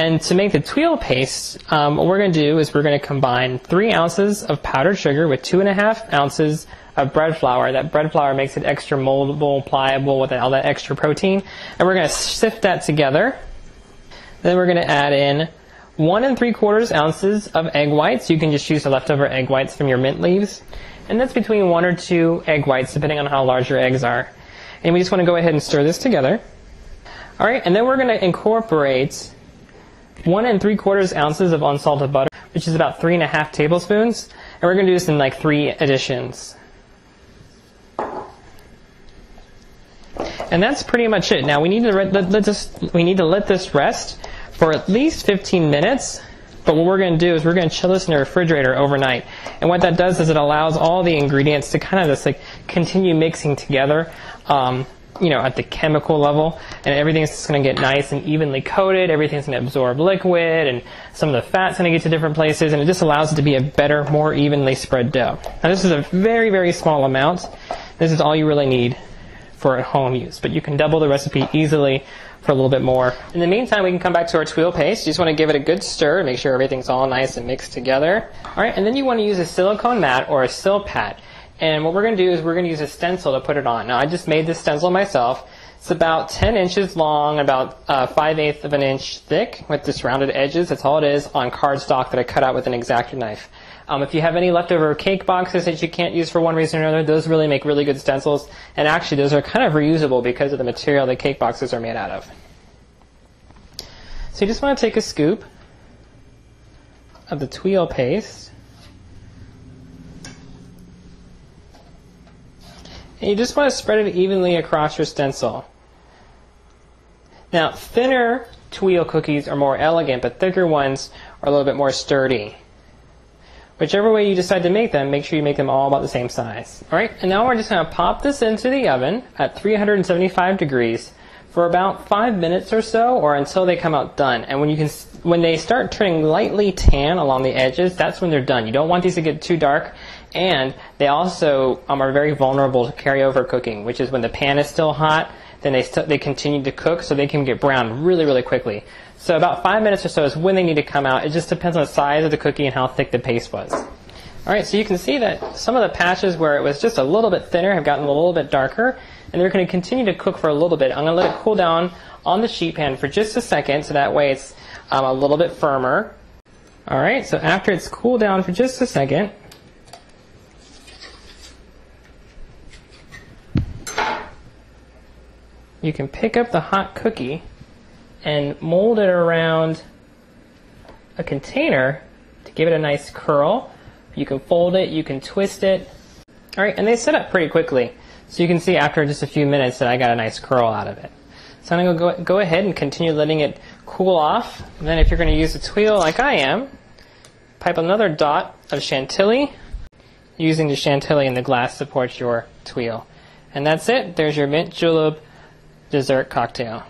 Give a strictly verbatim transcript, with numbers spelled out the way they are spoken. And to make the tuile paste, um, what we're going to do is we're going to combine three ounces of powdered sugar with two and a half ounces of bread flour. That bread flour makes it extra moldable, pliable, with all that extra protein. And we're going to sift that together. Then we're going to add in one and three quarters ounces of egg whites. You can just use the leftover egg whites from your mint leaves. And that's between one or two egg whites, depending on how large your eggs are. And we just want to go ahead and stir this together. All right, and then we're going to incorporate one and three quarters ounces of unsalted butter, which is about three and a half tablespoons. And we're going to do this in like three additions. And that's pretty much it. Now we need to re let, let this, we need to let this rest for at least fifteen minutes. But what we're going to do is we're going to chill this in the refrigerator overnight. And what that does is it allows all the ingredients to kind of just like continue mixing together, um, you know, at the chemical level, and everything's just going to get nice and evenly coated. Everything's going to absorb liquid, and some of the fat's going to get to different places, and it just allows it to be a better, more evenly spread dough. Now this is a very, very small amount. This is all you really need for at home use, but you can double the recipe easily for a little bit more. In the meantime, we can come back to our tuile paste. You just want to give it a good stir and make sure everything's all nice and mixed together. All right, and then you want to use a silicone mat or a silpat. And what we're going to do is we're going to use a stencil to put it on. Now, I just made this stencil myself. It's about ten inches long, about uh, five eighths of an inch thick with just rounded edges. That's all it is, on cardstock that I cut out with an X-Acto knife. Um, if you have any leftover cake boxes that you can't use for one reason or another, those really make really good stencils. And actually, those are kind of reusable because of the material that cake boxes are made out of. So you just want to take a scoop of the tuile paste. And you just want to spread it evenly across your stencil. Now, thinner tuile cookies are more elegant, but thicker ones are a little bit more sturdy. Whichever way you decide to make them, make sure you make them all about the same size. All right, and now we're just going to pop this into the oven at three hundred seventy-five degrees for about five minutes or so, or until they come out done. And when you can, when they start turning lightly tan along the edges, that's when they're done. You don't want these to get too dark, and they also um, are very vulnerable to carryover cooking, which is when the pan is still hot. Then they st they continue to cook, so they can get browned really, really quickly. So about five minutes or so is when they need to come out. It just depends on the size of the cookie and how thick the paste was. All right, so you can see that some of the patches where it was just a little bit thinner have gotten a little bit darker, and they're going to continue to cook for a little bit. I'm going to let it cool down on the sheet pan for just a second, so that way it's um, a little bit firmer. All right, so after it's cooled down for just a second, you can pick up the hot cookie and mold it around a container to give it a nice curl. You can fold it, you can twist it. All right, and they set up pretty quickly. So you can see after just a few minutes that I got a nice curl out of it. So I'm going to go ahead and continue letting it cool off. And then if you're going to use a tuile like I am, pipe another dot of Chantilly, using the Chantilly in the glass supports your tuile. And that's it. There's your mint julep dessert cocktail.